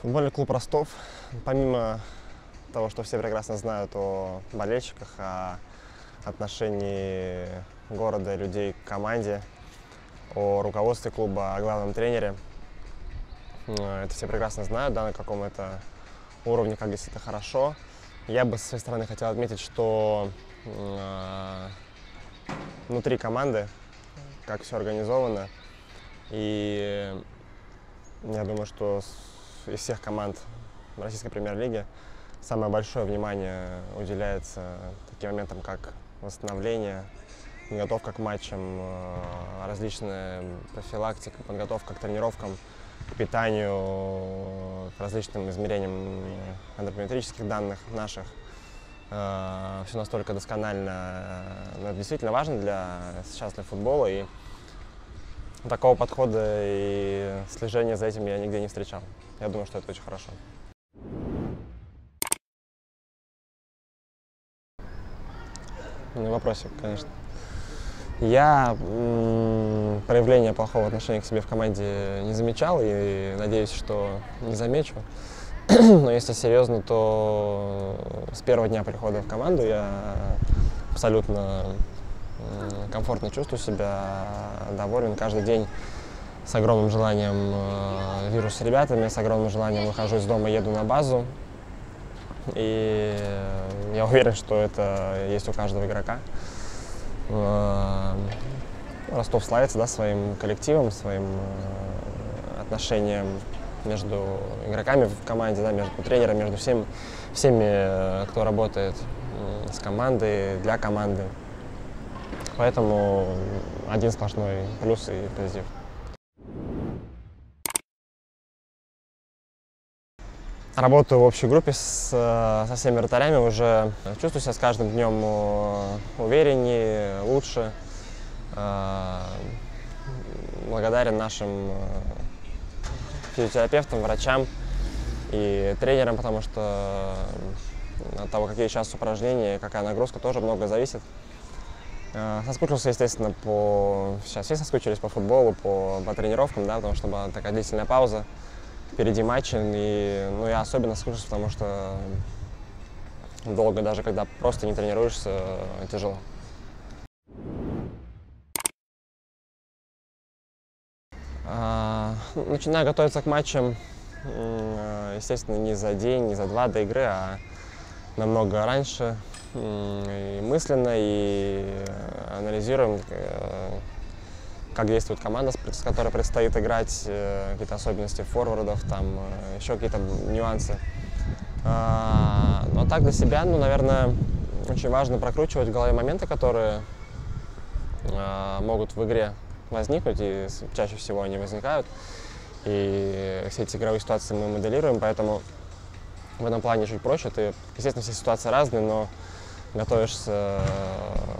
Футбольный клуб «Ростов», помимо того, что все прекрасно знают о болельщиках, о отношении города, людей к команде, о руководстве клуба, о главном тренере, это все прекрасно знают, да, на каком это уровне, как здесь это хорошо. Я бы, со своей стороны, хотел отметить, что внутри команды, как все организовано, и я думаю, что из всех команд российской премьер-лиги самое большое внимание уделяется таким моментам, как восстановление, подготовка к матчам, различная профилактика, подготовка к тренировкам, к питанию, к различным измерениям антропометрических данных наших. Все настолько досконально, но это действительно важно сейчас для футбола, и такого подхода и слежения за этим я нигде не встречал. Я думаю, что это очень хорошо. Вопросик, конечно. Я проявления плохого отношения к себе в команде не замечал и надеюсь, что не замечу. Но если серьезно, то с первого дня прихода в команду я абсолютно комфортно чувствую себя, доволен. Каждый день с огромным желанием вижусь с ребятами, с огромным желанием выхожу из дома, еду на базу. И я уверен, что это есть у каждого игрока. Ростов славится, да, своим коллективом, своим отношением между игроками в команде, да, между тренером, между всеми, кто работает с командой, для команды. Поэтому один сплошной плюс и позитив. Работаю в общей группе со всеми вратарями, уже чувствую себя с каждым днем увереннее, лучше. Благодарен нашим физиотерапевтам, врачам и тренерам, потому что от того, какие сейчас упражнения, какая нагрузка, тоже многое зависит. Соскучился, естественно, сейчас все соскучились по футболу, по тренировкам, да, потому что была такая длительная пауза. Впереди матчи, и я особенно скучаю, потому что долго, даже когда просто не тренируешься, тяжело. Начинаю готовиться к матчам, естественно, не за день, не за два до игры, а намного раньше. И мысленно, и анализируем, как действует команда, с которой предстоит играть, какие-то особенности форвардов, там еще какие-то нюансы. Но так для себя, наверное, очень важно прокручивать в голове моменты, которые могут в игре возникнуть, и чаще всего они возникают. И все эти игровые ситуации мы моделируем, поэтому в этом плане чуть проще. Естественно, все ситуации разные, но готовишься,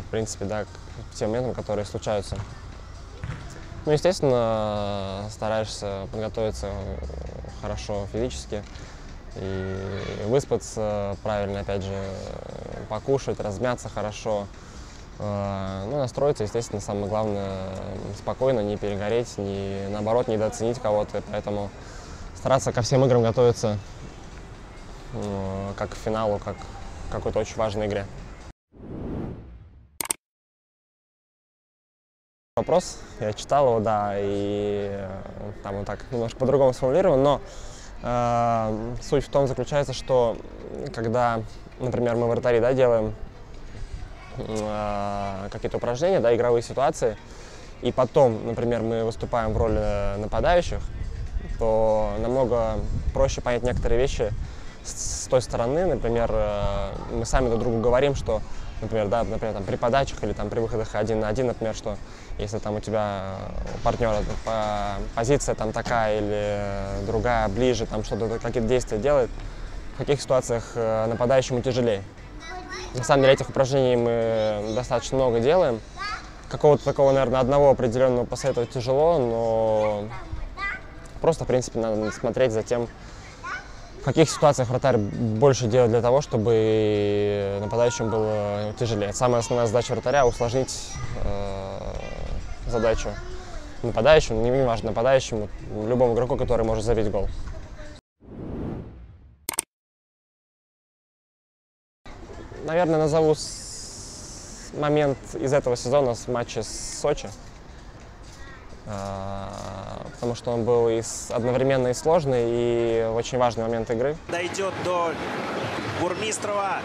в принципе, да, к тем моментам, которые случаются. Естественно, стараешься подготовиться хорошо физически и выспаться правильно, опять же, покушать, размяться хорошо, настроиться, естественно, самое главное, спокойно, не перегореть, не, наоборот, недооценить кого-то, поэтому стараться ко всем играм готовиться как к финалу, как к какой-то очень важной игре. Вопрос, я читал его, да, и там он так немножко по-другому сформулирован, но суть в том заключается, что когда, например, мы вратари, да, делаем какие-то упражнения, да, игровые ситуации, и потом, например, мы выступаем в роли нападающих, то намного проще понять некоторые вещи с той стороны, например, мы сами друг другу говорим, что, например, да, например, там, при подачах или там, при выходах один на один, например, что если там у тебя у партнера позиция там такая или другая, ближе, там что-то, какие-то действия делает, в каких ситуациях нападающему тяжелее. На самом деле этих упражнений мы достаточно много делаем. Какого-то такого, наверное, одного определенного посоветовать тяжело, но просто, в принципе, надо смотреть за тем, в каких ситуациях вратарь больше делает для того, чтобы нападающим было тяжелее. Самая основная задача вратаря – усложнить задачу нападающему, не важно, нападающему, любому игроку, который может забить гол. Наверное, назову момент из этого сезона с матча с Сочи, потому что он был одновременно и сложный, и очень важный момент игры. Дойдет до Бурмистрова,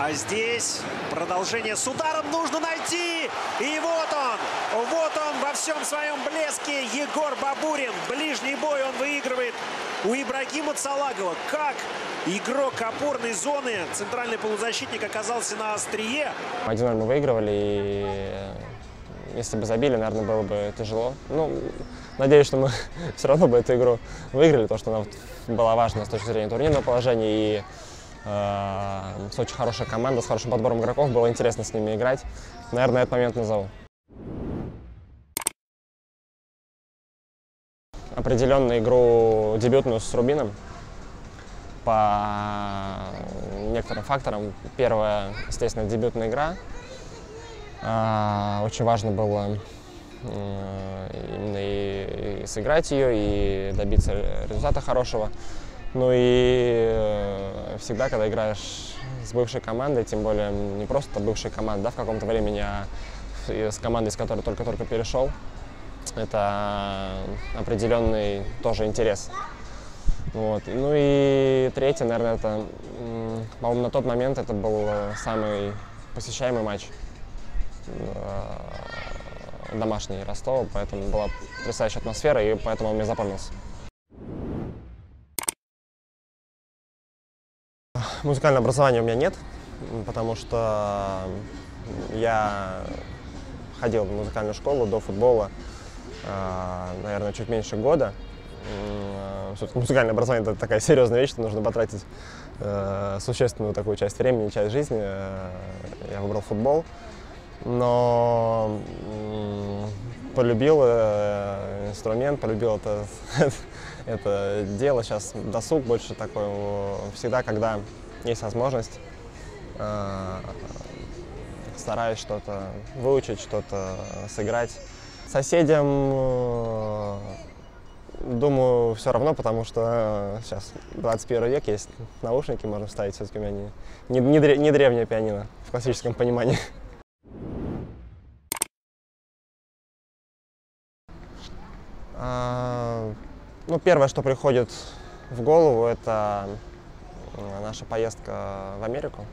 а здесь продолжение с ударом нужно найти. И вот он во всем своем блеске, Егор Бабурин. Ближний бой он выигрывает у Ибрагима Цалагова. Как игрок опорной зоны, центральный полузащитник, оказался на острие. 1-0 мы выигрывали, и если бы забили, наверное, было бы тяжело. Ну, надеюсь, что мы все равно бы эту игру выиграли, потому что она была важна с точки зрения турнирного положения. И Сочи хорошая команда, с хорошим подбором игроков, было интересно с ними играть. Наверное, этот момент назову. Определенную игру дебютную с Рубином по некоторым факторам. Первая, естественно, дебютная игра. Очень важно было именно и сыграть ее, и добиться результата хорошего. Ну и всегда, когда играешь с бывшей командой, тем более не просто бывшей командой, да, в каком-то времени, а с командой, с которой только-только перешел, это определенный тоже интерес. Вот. Ну и третье, наверное, это, по-моему, на тот момент это был самый посещаемый матч домашний Ростова, поэтому была потрясающая атмосфера, и поэтому он мне запомнился. Музыкального образования у меня нет, потому что я ходил в музыкальную школу до футбола, наверное, чуть меньше года. Все-таки музыкальное образование – это такая серьезная вещь, что нужно потратить существенную такую часть времени, часть жизни. Я выбрал футбол, но полюбил инструмент, полюбил это дело. Сейчас досуг больше такой. Всегда, когда есть возможность, стараюсь что-то выучить, что-то сыграть. Соседям, думаю, все равно, потому что сейчас 21 век, есть наушники, можно вставить, все-таки у меня не древняя пианино в классическом понимании. Ну, первое, что приходит в голову, это наша поездка в Америку.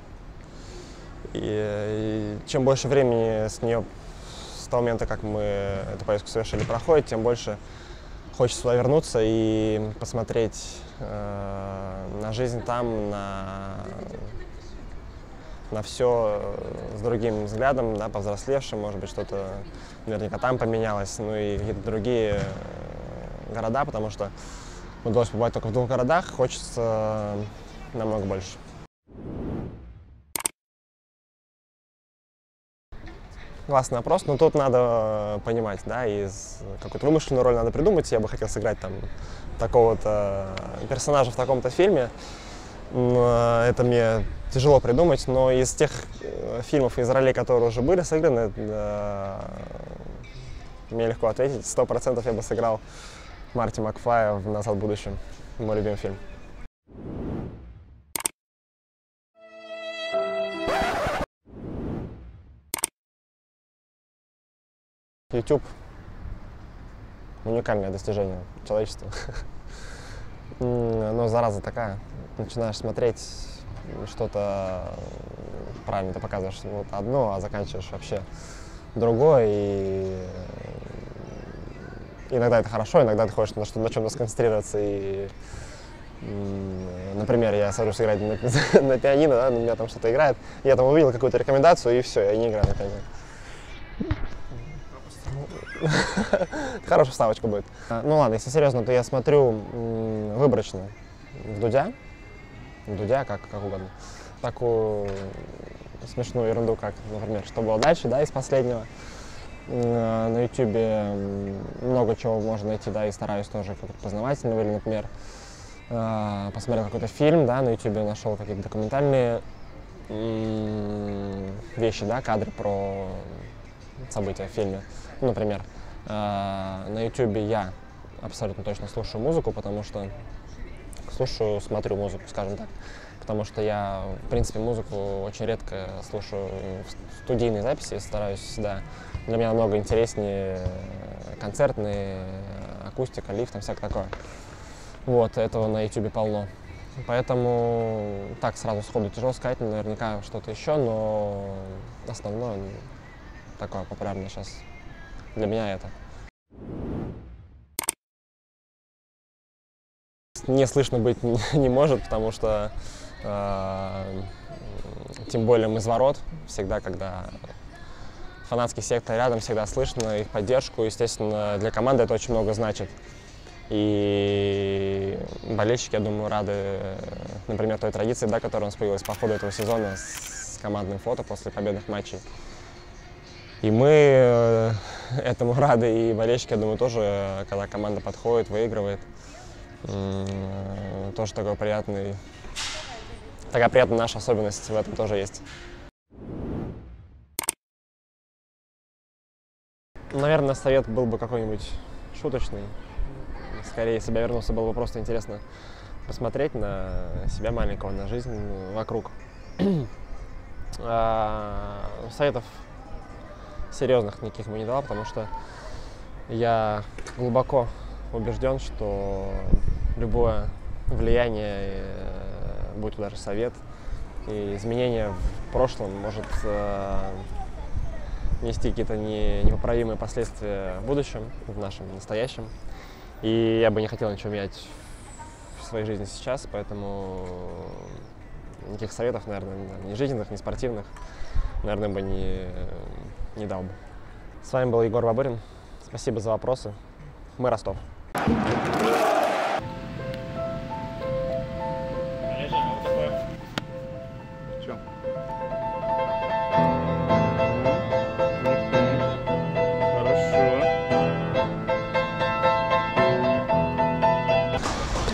И чем больше времени с того момента, как мы эту поездку совершили, проходит, тем больше хочется туда вернуться и посмотреть на жизнь там, на все с другим взглядом, да, повзрослевшим, может быть, что-то наверняка там поменялось, ну и какие-то другие города, потому что удалось побывать только в 2 городах, хочется намного больше. Классный вопрос, но тут надо понимать, да, и какую-то вымышленную роль надо придумать. Я бы хотел сыграть там такого-то персонажа в таком-то фильме. Это мне тяжело придумать, но из тех фильмов, из ролей, которые уже были сыграны, мне легко ответить. 100% я бы сыграл Марти Макфая в «Назад в будущем». Мой любимый фильм. YouTube – уникальное достижение человечества. Но зараза такая. Начинаешь смотреть что-то, правильно ты показываешь вот одно, а заканчиваешь вообще другое. И иногда это хорошо, иногда ты хочешь на чем-то сконцентрироваться. И, например, я сажусь играть на пианино, да, у меня там что-то играет, я там увидел какую-то рекомендацию, и все, я не играю на пианино. Хорошая вставочка будет. Ну ладно, если серьезно, то я смотрю выборочно в Дудя. Дудя, как угодно. Такую смешную ерунду, как, например, что было дальше, да, из последнего. На Ютубе много чего можно найти, да, и стараюсь тоже как-то познавательного. Или, например, посмотрел какой-то фильм, да, на Ютубе нашел какие-то документальные вещи, да, кадры про события в фильме. Ну, например, на YouTube я абсолютно точно слушаю музыку, потому что слушаю, смотрю музыку, скажем так. Потому что я, в принципе, музыку очень редко слушаю в студийной записи, стараюсь, да. Для меня намного интереснее концертные, акустика, лифт, там всякое такое. Вот, этого на YouTube полно. Поэтому так сразу сходу тяжело сказать, наверняка что-то еще, но основное такое популярное сейчас для меня это. Не слышно быть не может, потому что, тем более мы из ворот, всегда, когда фанатский сектор рядом, всегда слышно их поддержку, естественно, для команды это очень много значит. И болельщики, я думаю, рады, например, той традиции, да, которая у нас появилась по ходу этого сезона с командным фото после победных матчей. И мы этому рады, и болельщики, я думаю, тоже, когда команда подходит, выигрывает, тоже такой приятный, такая приятная наша особенность в этом тоже есть. Наверное, совет был бы какой-нибудь шуточный. Скорее, если бы я вернулся, было бы просто интересно посмотреть на себя маленького, на жизнь вокруг. Советов серьезных никаких бы не дала, потому что я глубоко убежден, что любое влияние, будь то даже совет, и изменения в прошлом может нести какие-то непоправимые последствия в будущем, в нашем настоящем. И я бы не хотел ничего менять в своей жизни сейчас, поэтому никаких советов, наверное, ни жизненных, ни спортивных, наверное, бы не дал бы. С вами был Егор Бабурин. Спасибо за вопросы. Мы Ростов.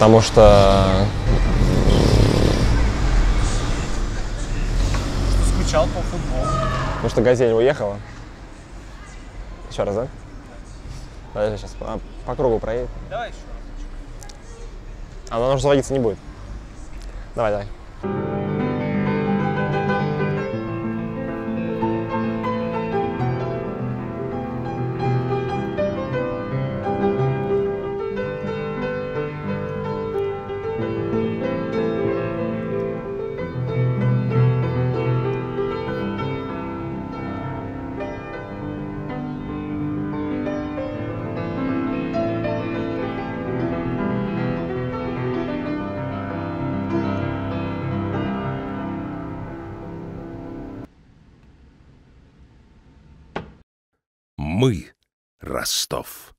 Потому что... Скучал по футболу. Потому что Газель уехала. Еще раз, да? Подожди, сейчас по кругу проедет. Давай еще раз. Она уже заводиться не будет. Давай, давай. Мы Ростов.